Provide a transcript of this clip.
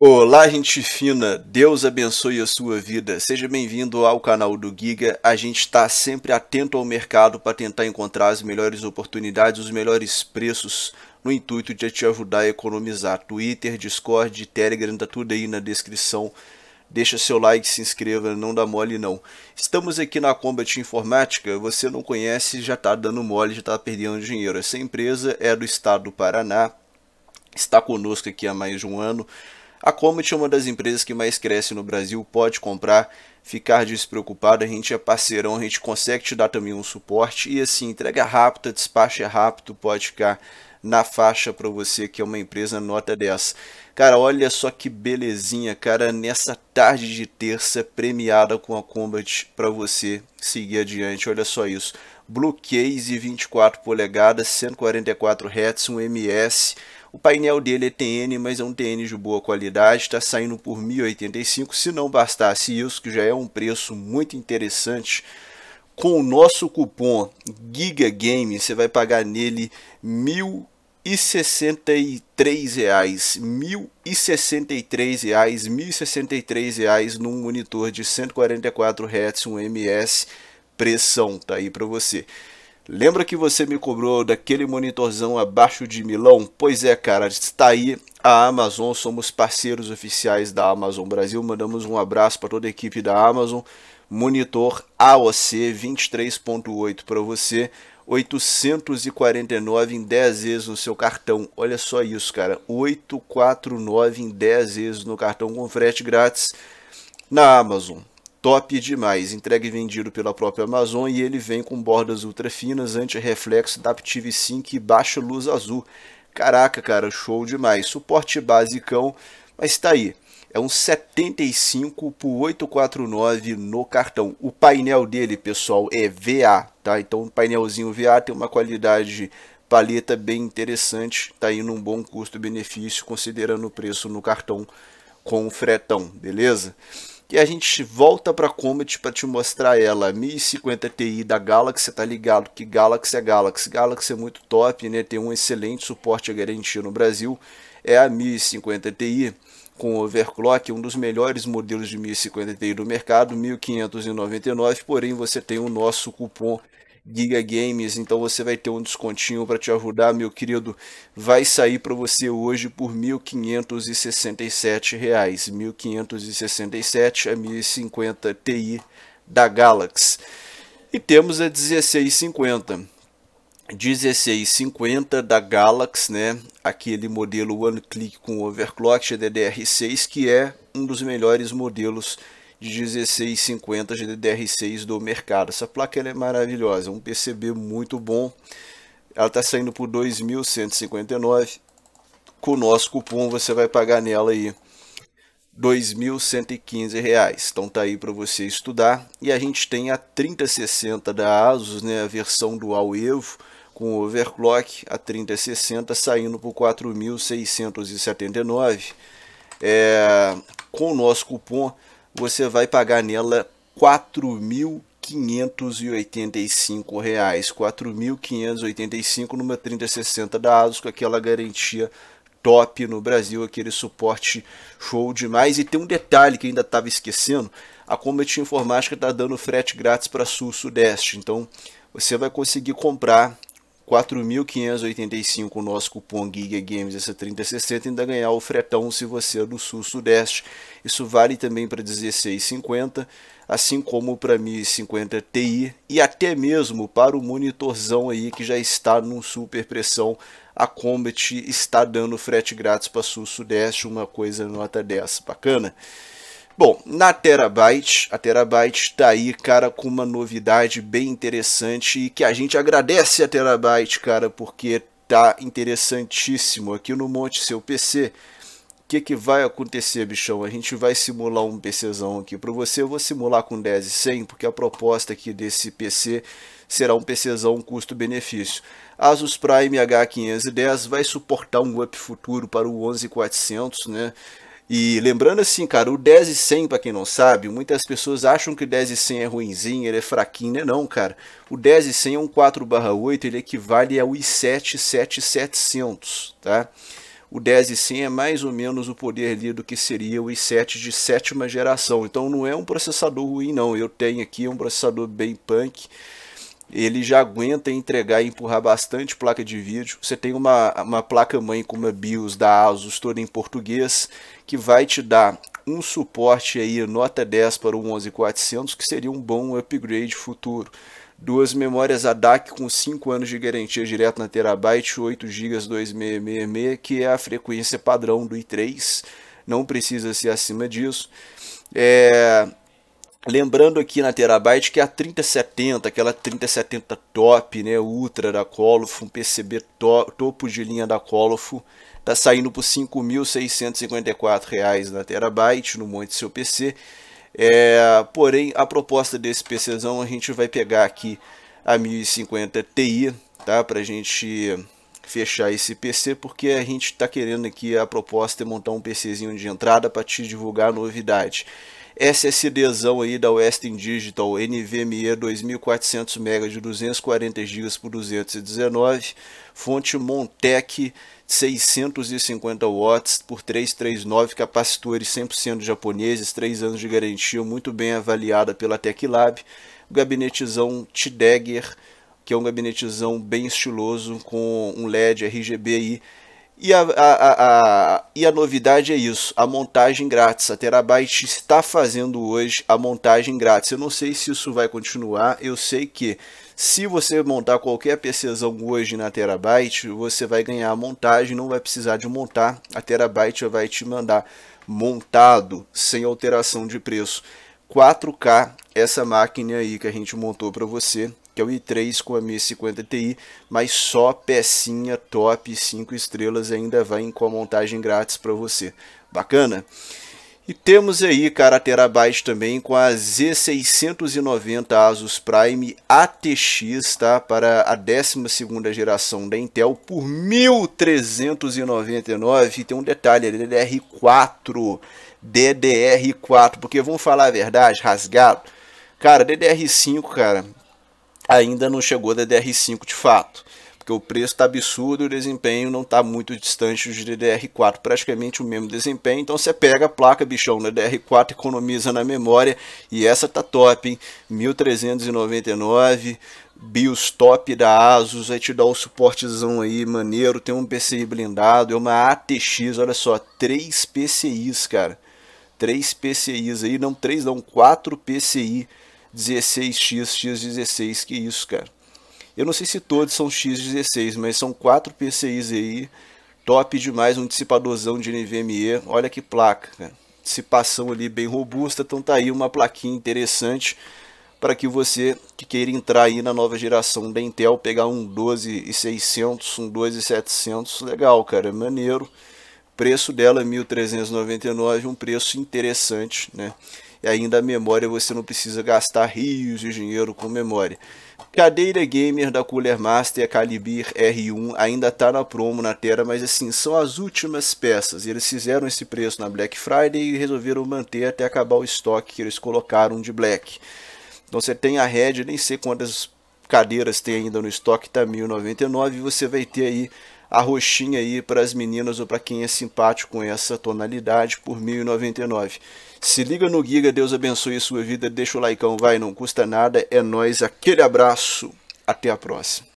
Olá, gente fina, Deus abençoe a sua vida, seja bem-vindo ao canal do Giga. A gente está sempre atento ao mercado para tentar encontrar as melhores oportunidades, os melhores preços, no intuito de te ajudar a economizar. Twitter, Discord, Telegram, tá tudo aí na descrição. Deixa seu like, se inscreva, não dá mole não. Estamos aqui na Combat Informática, você não conhece, já está dando mole, já está perdendo dinheiro. Essa empresa é do estado do Paraná, está conosco aqui há mais de um ano. A Combat é uma das empresas que mais cresce no Brasil, pode comprar, ficar despreocupado, a gente é parceirão, a gente consegue te dar também um suporte e assim, entrega rápida, despacho é rápido, pode ficar na faixa para você que é uma empresa nota 10. Cara, olha só que belezinha, cara, nessa tarde de terça premiada com a Combat para você seguir adiante, olha só isso. Blue Case 24 polegadas, 144 Hz, 1 ms. O painel dele é TN, mas é um TN de boa qualidade, está saindo por 1085, se não bastasse isso, que já é um preço muito interessante, com o nosso cupom GIGAGAME, você vai pagar nele R$ 1.063, R$ 1.063 num monitor de 144 Hz, 1 ms, pressão, tá aí para você. Lembra que você me cobrou daquele monitorzão abaixo de milão? Pois é, cara, está aí a Amazon, somos parceiros oficiais da Amazon Brasil, mandamos um abraço para toda a equipe da Amazon. Monitor AOC 23.8 para você, 849 em 10 vezes no seu cartão, olha só isso, cara, 849 em 10 vezes no cartão com frete grátis na Amazon. Top demais, entregue e vendido pela própria Amazon e ele vem com bordas ultra finas, anti-reflexo, adaptive sync e baixa luz azul. Caraca, cara, show demais. Suporte basicão, mas tá aí. É um 75x849 no cartão. O painel dele, pessoal, é VA, tá? Então o painelzinho VA tem uma qualidade paleta bem interessante, tá aí num bom custo-benefício, considerando o preço no cartão com o fretão, beleza? E a gente volta para a Combat para te mostrar ela, 1050 Ti da Galaxy, você tá ligado que Galaxy é Galaxy, Galaxy é muito top, né? Tem um excelente suporte a garantia no Brasil, é a 1050 Ti com overclock, um dos melhores modelos de 1050 Ti do mercado, 1.599, porém você tem o nosso cupom Giga Games, então você vai ter um descontinho para te ajudar, meu querido. Vai sair para você hoje por R$ 1.567, R$ 1.567 a 1050 Ti da Galax. E temos a 1650. 1650 da Galax, né? Aquele modelo One Click com overclock GDDR6, que é um dos melhores modelos de 1650 GDDR6 do mercado. Essa placa ela é maravilhosa, um PCB muito bom. Ela está saindo por 2.159. Com o nosso cupom você vai pagar nela aí R$ 2.115. Então tá aí para você estudar. E a gente tem a 3060 da Asus, né, a versão dual Evo com overclock, a 3060 saindo por 4.679. Com o nosso cupom você vai pagar nela R$ 4.585, R$ 4.585 numa 3060 da ASUS, com aquela garantia top no Brasil, aquele suporte show demais. E tem um detalhe que ainda estava esquecendo, a Combat Informática está dando frete grátis para Sul-Sudeste, então você vai conseguir comprar R$ 4.585 o nosso cupom Giga Games, essa 3060, ainda ganhar o fretão se você é do Sul-Sudeste. Isso vale também para 1650, assim como para 1050 Ti e até mesmo para o monitorzão aí que já está num super pressão. A Combat está dando frete grátis para Sul-Sudeste, uma coisa nota 10, bacana. Bom, na Terabyte, a Terabyte tá aí, cara, com uma novidade bem interessante e que a gente agradece a Terabyte, cara, porque tá interessantíssimo. Aqui no Monte Seu PC, o que vai acontecer, bichão? A gente vai simular um PCzão aqui para você. Eu vou simular com 10.100, porque a proposta aqui desse PC será um PCzão custo-benefício. Asus Prime H510 vai suportar um up futuro para o 11400, né? E lembrando assim, cara, o 10.100, para quem não sabe, muitas pessoas acham que o 10.100 é ruinzinho, ele é fraquinho, né? Não, cara. O 10.100 é um 4/8, ele equivale ao i7-7700, tá? o 10.100 é mais ou menos o poder ali do que seria o i7 de sétima geração. Então não é um processador ruim não, eu tenho aqui um processador bem punk. Ele já aguenta entregar e empurrar bastante placa de vídeo. Você tem uma placa-mãe com uma BIOS da ASUS toda em português, que vai te dar um suporte aí, nota 10 para o 11400, que seria um bom upgrade futuro. Duas memórias ADAC com 5 anos de garantia direto na Terabyte, 8 GB 2666, que é a frequência padrão do i3, não precisa ser acima disso. Lembrando aqui na Terabyte que a 3070, aquela 3070 top, né, ultra da Colorful, um PCB topo de linha da Colorful, tá saindo por R$ 5.654 na Terabyte, no monte do seu PC. Porém, a proposta desse PCzão, a gente vai pegar aqui a 1050 Ti, tá, pra gente fechar esse PC, porque a gente tá querendo aqui, a proposta é montar um PCzinho de entrada para te divulgar a novidade. SSDzão aí da Western Digital, NVMe 2400 MB de 240 GB por 219, fonte Montec 650 watts por 339, capacitores 100% japoneses, 3 anos de garantia, muito bem avaliada pela TechLab, gabinetezão TDEGGER, que é um gabinetezão bem estiloso com um LED RGB aí. E a novidade é isso, a montagem grátis. A Terabyte está fazendo hoje a montagem grátis. Eu não sei se isso vai continuar, eu sei que se você montar qualquer PCzão hoje na Terabyte, você vai ganhar a montagem, não vai precisar de montar. A Terabyte vai te mandar montado, sem alteração de preço. 4K, essa máquina aí que a gente montou para você, que é o i3 com a 1050 Ti, mas só pecinha top 5 estrelas ainda vai com a montagem grátis para você. Bacana? E temos aí, cara, a Terabyte também com a Z690 Asus Prime ATX, tá? Para a 12ª geração da Intel por R$ 1.399. E tem um detalhe, DDR4. DDR4, porque vamos falar a verdade, rasgado. Cara, DDR5, cara, ainda não chegou da DDR5 de fato, porque o preço está absurdo e o desempenho não está muito distante de DDR4, praticamente o mesmo desempenho. Então você pega a placa, bichão, da DDR4, economiza na memória, e essa tá top, hein? 1.399, BIOS top da ASUS, vai te dar o suportezão aí, maneiro, tem um PCI blindado, é uma ATX, olha só, 3 PCIs, cara, 3 PCIs aí, não 3 não, 4 PCI, 16x, x16, que isso, cara. Eu não sei se todos são x16, mas são 4 PCIs aí, top demais, um dissipadorzão de NVMe, olha que placa, cara. Dissipação ali bem robusta, então tá aí uma plaquinha interessante para que você que queira entrar aí na nova geração da Intel, pegar um 12600, um 12700, legal, cara, maneiro. Preço dela é 1.399, um preço interessante, né? E ainda a memória, você não precisa gastar rios de dinheiro com memória. Cadeira gamer da Cooler Master, a Calibir R1, ainda está na promo na Tera, mas assim, são as últimas peças. Eles fizeram esse preço na Black Friday e resolveram manter até acabar o estoque que eles colocaram de Black. Então você tem a Red, nem sei quantas cadeiras tem ainda no estoque, tá 1.099, e você vai ter aí a roxinha aí para as meninas ou para quem é simpático com essa tonalidade por 1.099. Se liga no Giga, Deus abençoe a sua vida, deixa o likeão, vai, não custa nada, é nóis, aquele abraço, até a próxima.